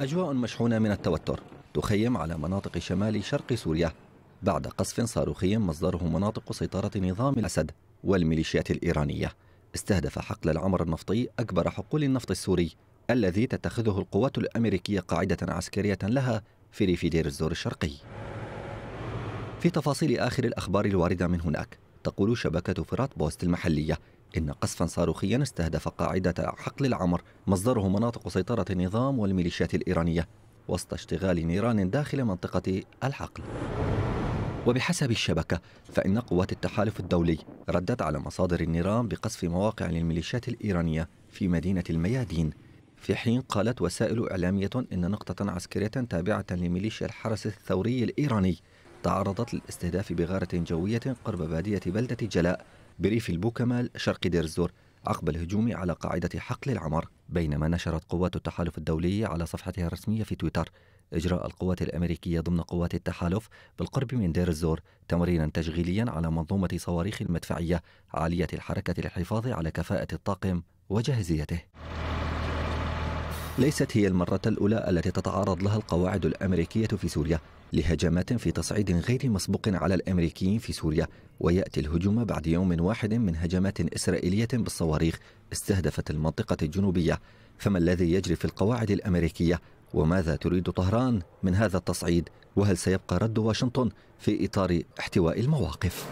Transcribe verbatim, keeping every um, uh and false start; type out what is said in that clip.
أجواء مشحونة من التوتر تخيم على مناطق شمال شرق سوريا بعد قصف صاروخي مصدره مناطق سيطرة نظام الأسد والميليشيات الإيرانية. استهدف حقل العمر النفطي أكبر حقول النفط السوري الذي تتخذه القوات الأمريكية قاعدة عسكرية لها في ريف دير الزور الشرقي. في تفاصيل آخر الأخبار الواردة من هناك، تقول شبكة فراتبوست المحلية إن قصفا صاروخيا استهدف قاعدة حقل العمر مصدره مناطق سيطرة النظام والميليشيات الإيرانية وسط اشتغال نيران داخل منطقة الحقل. وبحسب الشبكة فإن قوات التحالف الدولي ردت على مصادر النيران بقصف مواقع للميليشيات الإيرانية في مدينة الميادين، في حين قالت وسائل إعلامية إن نقطة عسكرية تابعة لميليشيا الحرس الثوري الإيراني تعرضت للاستهداف بغارة جوية قرب بادية بلدة جلاء بريف البوكمال شرق دير الزور عقب الهجوم على قاعدة حقل العمر. بينما نشرت قوات التحالف الدولي على صفحتها الرسمية في تويتر إجراء القوات الأمريكية ضمن قوات التحالف بالقرب من دير الزور تمرينا تشغيليا على منظومة صواريخ المدفعية عالية الحركة للحفاظ على كفاءة الطاقم وجاهزيته. ليست هي المرة الأولى التي تتعرض لها القواعد الأمريكية في سوريا لهجمات في تصعيد غير مسبوق على الأمريكيين في سوريا، ويأتي الهجوم بعد يوم واحد من هجمات إسرائيلية بالصواريخ استهدفت المنطقة الجنوبية. فما الذي يجري في القواعد الأمريكية؟ وماذا تريد طهران من هذا التصعيد؟ وهل سيبقى رد واشنطن في إطار احتواء المواقف؟